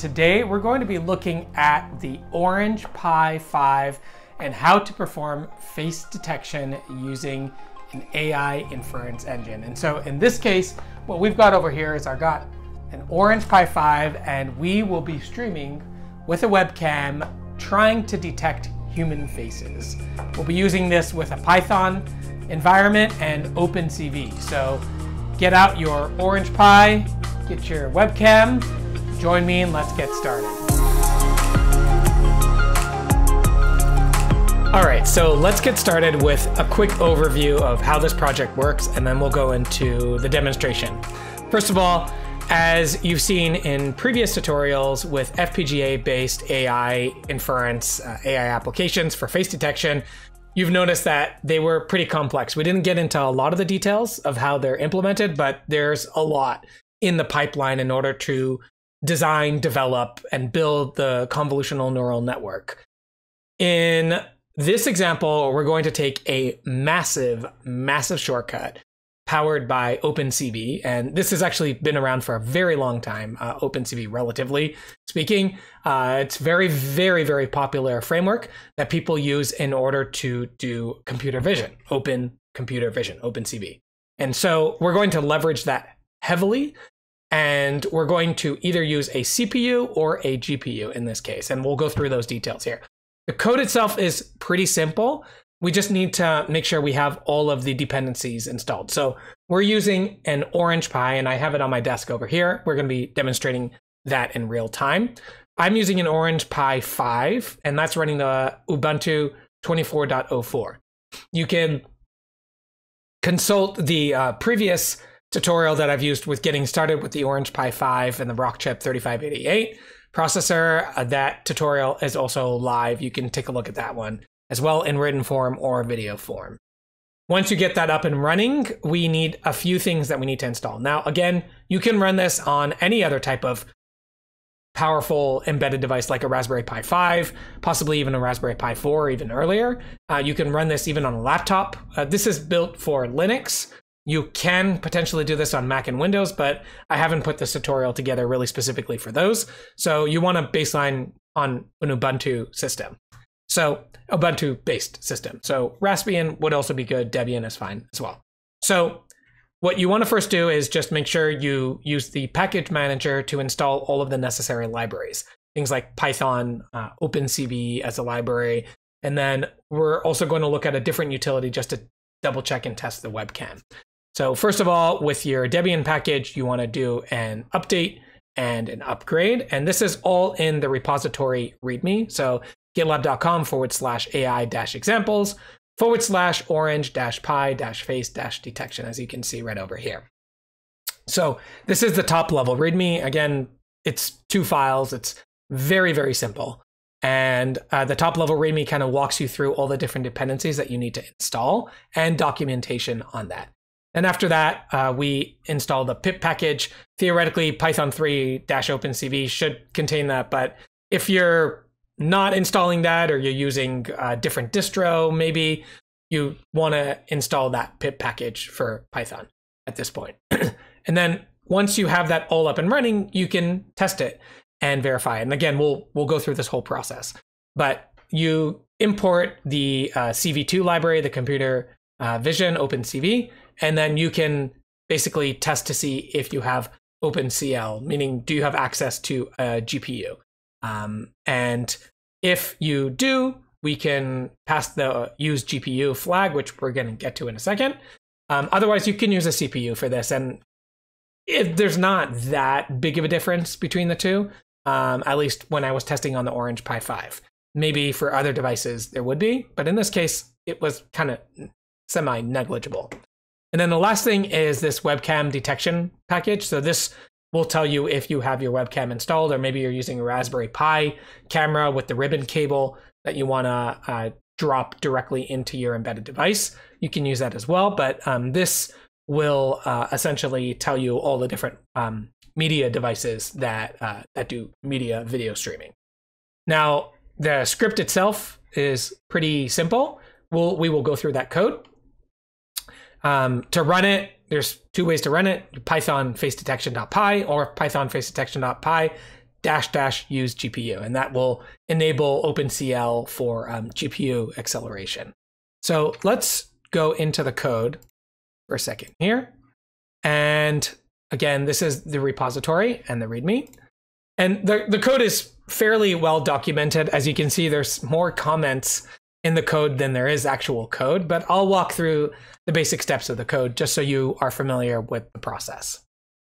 Today, we're going to be looking at the Orange Pi 5 and how to perform face detection using an AI inference engine. And so in this case, what we've got over here is I've got an Orange Pi 5 and we will be streaming with a webcam trying to detect human faces. We'll be using this with a Python environment and OpenCV. So get out your Orange Pi, get your webcam, join me and let's get started. All right, so let's get started with a quick overview of how this project works, and then we'll go into the demonstration. First of all, as you've seen in previous tutorials with FPGA-based AI inference, AI applications for face detection, you've noticed that they were pretty complex. We didn't get into a lot of the details of how they're implemented, but there's a lot in the pipeline in order to design, develop, and build the convolutional neural network. In this example, we're going to take a massive, massive shortcut powered by OpenCV, and this has actually been around for a very long time, OpenCV, relatively speaking. It's very, very, very popular framework that people use in order to do computer vision, open computer vision, OpenCV. And so we're going to leverage that heavily, and we're going to either use a CPU or a GPU in this case, and we'll go through those details here. The code itself is pretty simple. We just need to make sure we have all of the dependencies installed. So we're using an Orange Pi, and I have it on my desk over here. We're going to be demonstrating that in real time. I'm using an Orange Pi 5, and that's running the Ubuntu 24.04. You can consult the previous tutorial that I've used with getting started with the Orange Pi 5 and the Rockchip 3588 processor. That tutorial is also live. You can take a look at that one as well, in written form or video form. Once you get that up and running, we need a few things that we need to install. Now, again, you can run this on any other type of powerful embedded device like a Raspberry Pi 5, possibly even a Raspberry Pi 4 or even earlier. You can run this even on a laptop. This is built for Linux. You can potentially do this on Mac and Windows, but I haven't put this tutorial together really specifically for those. So you want a baseline on an Ubuntu system. So Ubuntu-based system. So Raspbian would also be good. Debian is fine as well. So what you want to first do is just make sure you use the package manager to install all of the necessary libraries. Things like Python, OpenCV as a library. And then we're also going to look at a different utility just to double check and test the webcam. So first of all, with your Debian package, you want to do an update and an upgrade. And this is all in the repository README. So GitLab.com/AI-examples/orange-pi-face-detection, as you can see right over here. So this is the top level README. Again, it's two files. It's very, very simple. And the top level README kind of walks you through all the different dependencies that you need to install and documentation on that. And after that, we install the pip package. Theoretically, Python 3-OpenCV should contain that, but if you're not installing that, or you're using a different distro, maybe you want to install that pip package for Python at this point. And then once you have that all up and running, you can test it and verify it. And again, we'll go through this whole process. But you import the CV2 library, the computer vision OpenCV, and then you can basically test to see if you have OpenCL, meaning do you have access to a GPU? And if you do, we can pass the use GPU flag, which we're going to get to in a second. Otherwise, you can use a CPU for this. And there's not that big of a difference between the two, at least when I was testing on the Orange Pi 5. Maybe for other devices there would be, but in this case, it was kind of semi-negligible. And then the last thing is this webcam detection package. So this will tell you if you have your webcam installed, or maybe you're using a Raspberry Pi camera with the ribbon cable that you want to drop directly into your embedded device. You can use that as well, but this will essentially tell you all the different media devices that, that do media video streaming. Now, the script itself is pretty simple. We will go through that code. To run it, there's two ways to run it, Python face detection.py or Python face detection.py -- use GPU, and that will enable OpenCL for GPU acceleration. So let's go into the code for a second here. And again, this is the repository and the README. And the code is fairly well documented. As you can see, there's more comments in the code than there is actual code, but I'll walk through the basic steps of the code just so you are familiar with the process.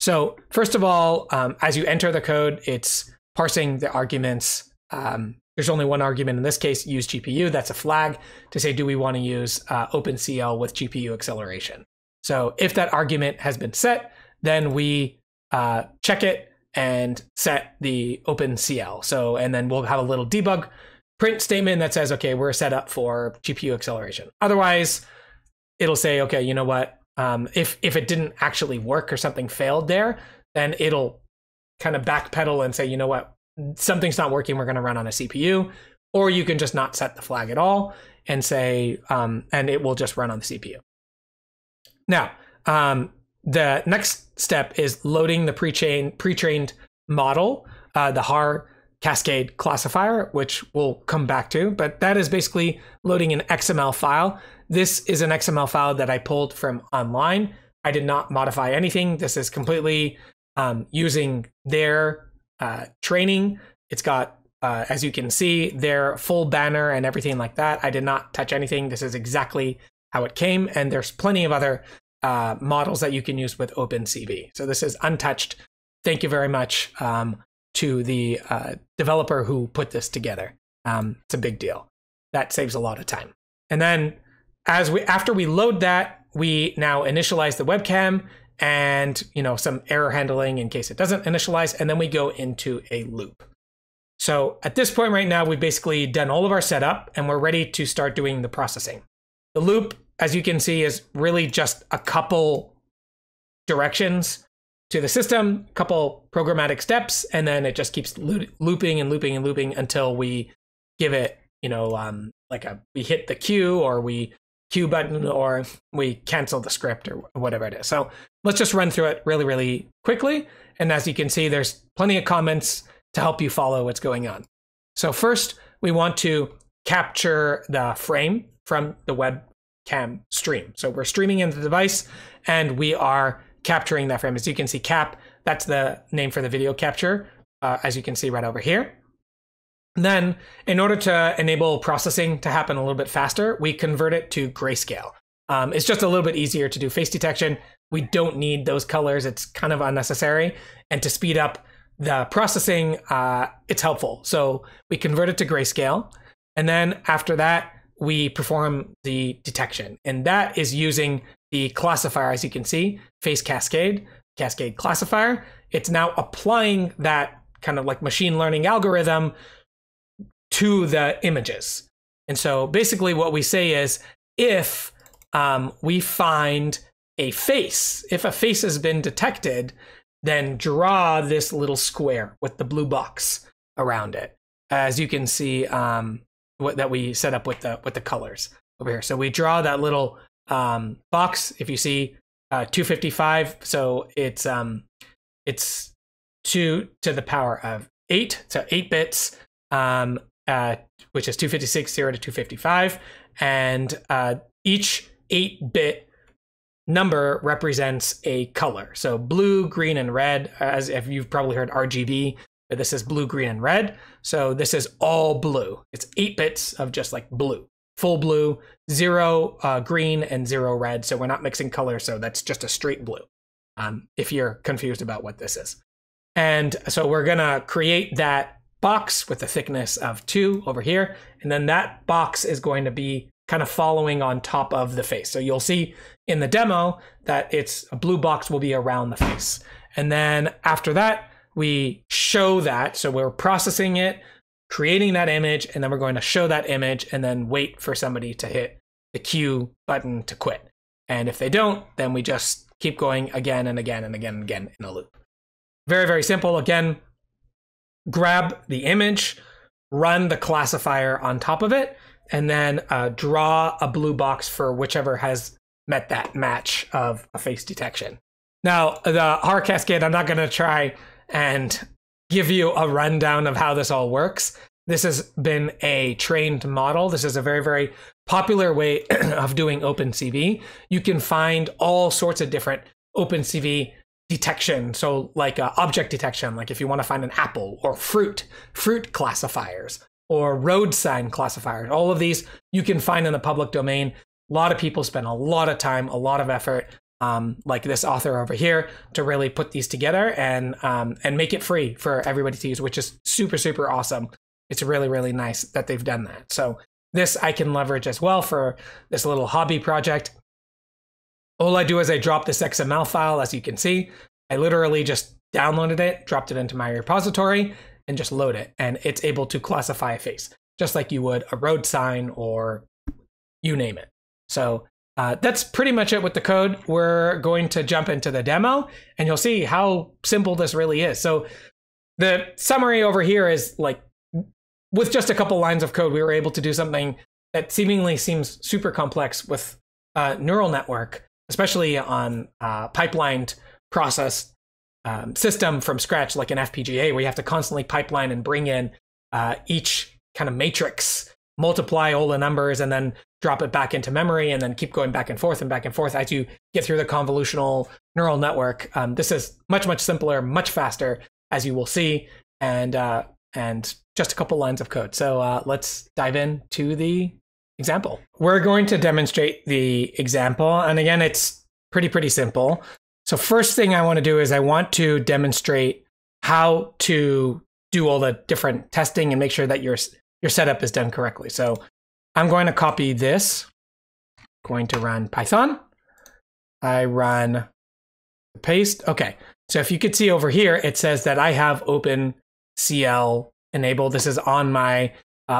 So first of all, as you enter the code, it's parsing the arguments. There's only one argument in this case, use GPU. That's a flag to say, do we want to use OpenCL with GPU acceleration? So if that argument has been set, then we check it and set the OpenCL. So, and then we'll have a little debug print statement that says, okay, we're set up for GPU acceleration. Otherwise, it'll say, okay, you know what? If it didn't actually work or something failed there, then it'll kind of backpedal and say, you know what? Something's not working. We're going to run on a CPU. Or you can just not set the flag at all and say, and it will just run on the CPU. Now, the next step is loading the pre-trained model, the Haar Cascade Classifier, which we'll come back to, but that is basically loading an XML file. This is an XML file that I pulled from online. I did not modify anything. This is completely using their training. It's got, as you can see, their full banner and everything like that. I did not touch anything. This is exactly how it came, and there's plenty of other models that you can use with OpenCV. So this is untouched. Thank you very much to the developer who put this together. It's a big deal. That saves a lot of time. And then after we load that, we now initialize the webcam and, you know, some error handling in case it doesn't initialize, and then we go into a loop. So at this point right now, we've basically done all of our setup and we're ready to start doing the processing. The loop, as you can see, is really just a couple directions to the system, a couple programmatic steps, and then it just keeps looping and looping and looping until we give it, you know, like we hit the Q, or we Q button, or we cancel the script, or whatever it is. So let's just run through it really, really quickly. And as you can see, there's plenty of comments to help you follow what's going on. So first, we want to capture the frame from the webcam stream. So we're streaming into the device and we are capturing that frame. As you can see, cap, that's the name for the video capture, as you can see right over here. And then, in order to enable processing to happen a little bit faster, we convert it to grayscale. It's just a little bit easier to do face detection. We don't need those colors. It's kind of unnecessary. And to speed up the processing, it's helpful. So we convert it to grayscale. And then after that, we perform the detection. And that is using the classifier, as you can see, face cascade, cascade classifier. It's now applying that kind of like machine learning algorithm to the images. And so basically what we say is, if we find a face, if a face has been detected, then draw this little square with the blue box around it, as you can see, that we set up with the colors over here. So we draw that little box. If you see 255, so it's 2 to the power of 8, so 8 bits, which is 256, 0 to 255, and each 8-bit number represents a color. So blue, green, and red. As if you've probably heard RGB. This is blue, green, and red. So this is all blue. It's 8 bits of just like blue, full blue, 0 green, and 0 red. So we're not mixing colors. So that's just a straight blue, if you're confused about what this is. And so we're going to create that box with a thickness of 2 over here. And then that box is going to be kind of following on top of the face. So you'll see in the demo that it's a blue box will be around the face. And then after that, we show that, so we're processing it, creating that image, and then we're going to show that image and then wait for somebody to hit the Q button to quit. And if they don't, then we just keep going again and again and again and again in a loop. Very, very simple. Again, grab the image, run the classifier on top of it, and then draw a blue box for whichever has met that match of a face detection. Now, the Haar Cascade, I'm not going to try and give you a rundown of how this all works. This has been a trained model. This is a very, very popular way of doing OpenCV. You can find all sorts of different OpenCV detection. So like object detection, like if you want to find an apple or fruit classifiers or road sign classifiers, all of these you can find in the public domain. A lot of people spend a lot of time, a lot of effort, like this author over here, to really put these together and make it free for everybody to use, which is super, super awesome. It's really, really nice that they've done that. So this I can leverage as well for this little hobby project. All I do is I drop this XML file, as you can see. I literally just downloaded it, dropped it into my repository, and just load it. And it's able to classify a face, just like you would a road sign or you name it. So that's pretty much it with the code. We're going to jump into the demo, and you'll see how simple this really is. So the summary over here is, like, with just a couple lines of code, we were able to do something that seemingly seems super complex with a neural network, especially on a pipelined process system from scratch, like an FPGA, where you have to constantly pipeline and bring in each kind of matrix, multiply all the numbers, and then drop it back into memory, and then keep going back and forth and back and forth as you get through the convolutional neural network. This is much, much simpler, much faster, as you will see, and just a couple lines of code. So let's dive into the example. We're going to demonstrate the example. And again, it's pretty simple. So first thing I want to do is I want to demonstrate how to do all the different testing and make sure that your setup is done correctly. So I'm going to copy this, I'm going to run Python. I run paste. Okay. So if you could see over here, it says that I have OpenCL enabled. This is on my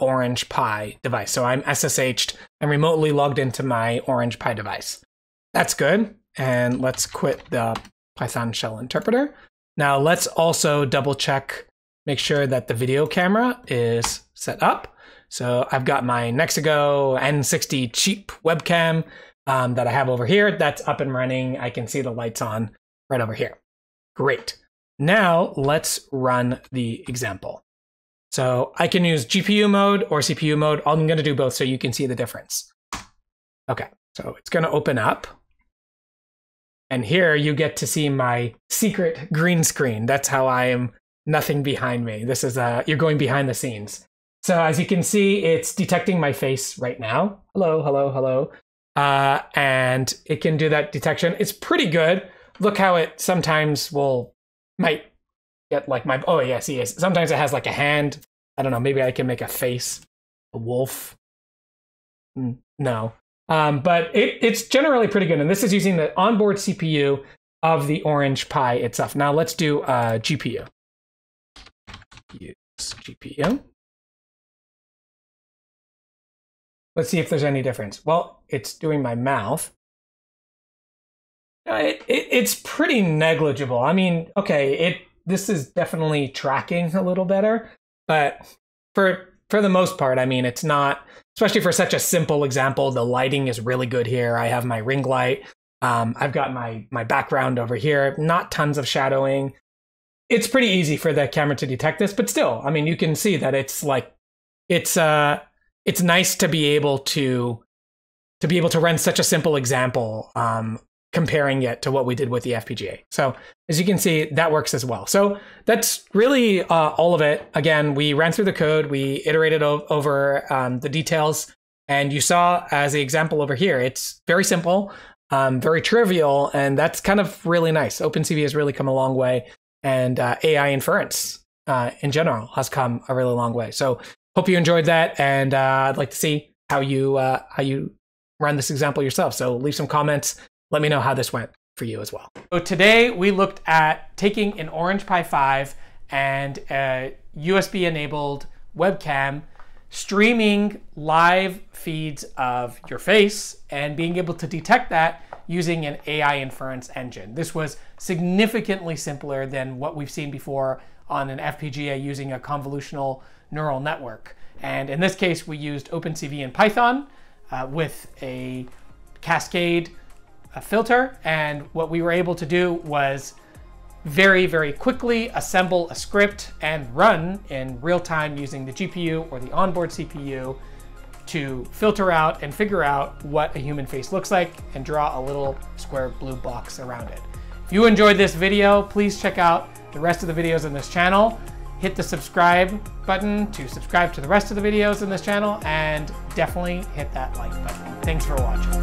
Orange Pi device. So I'm SSH'd and remotely logged into my Orange Pi device. That's good. And let's quit the Python shell interpreter. Now let's also double check, make sure that the video camera is set up. So I've got my Nexigo N60 cheap webcam that I have over here. That's up and running. I can see the lights on right over here. Great. Now let's run the example. So I can use GPU mode or CPU mode. I'm going to do both so you can see the difference. Okay, so it's going to open up. And here you get to see my secret green screen. That's how I am, nothing behind me. This is, you're going behind the scenes. So as you can see, it's detecting my face right now. Hello, hello, hello. And it can do that detection. It's pretty good. Look how it sometimes might get like my, oh yes, he is. Sometimes it has like a hand. I don't know, maybe I can make a face, a wolf. No, but it's generally pretty good. And this is using the onboard CPU of the Orange Pi itself. Now let's do GPU. Use GPU. Let's see if there's any difference. Well, it's doing my mouth. It's pretty negligible. I mean, okay, this is definitely tracking a little better, but for the most part, I mean, it's not, especially for such a simple example, the lighting is really good here. I have my ring light. I've got my background over here, not tons of shadowing. It's pretty easy for the camera to detect this, but still, I mean, you can see that it's like, it's nice to be able to run such a simple example, comparing it to what we did with the FPGA. So as you can see, that works as well. So that's really all of it. Again, we ran through the code, we iterated over the details, and you saw as the example over here, it's very simple, very trivial, and that's kind of really nice. OpenCV has really come a long way, and AI inference in general has come a really long way. So hope you enjoyed that, and I'd like to see how you run this example yourself. So leave some comments. Let me know how this went for you as well. So today we looked at taking an Orange Pi 5 and a USB-enabled webcam, streaming live feeds of your face, and being able to detect that using an AI inference engine. This was significantly simpler than what we've seen before on an FPGA using a convolutional neural network. And in this case, we used OpenCV and Python with a cascade filter, and what we were able to do was very, very quickly assemble a script and run in real time using the GPU or the onboard CPU to filter out and figure out what a human face looks like and draw a little square blue box around it. If you enjoyed this video, please check out the rest of the videos in this channel. Hit the subscribe button to subscribe to the rest of the videos in this channel, and definitely hit that like button. Thanks for watching.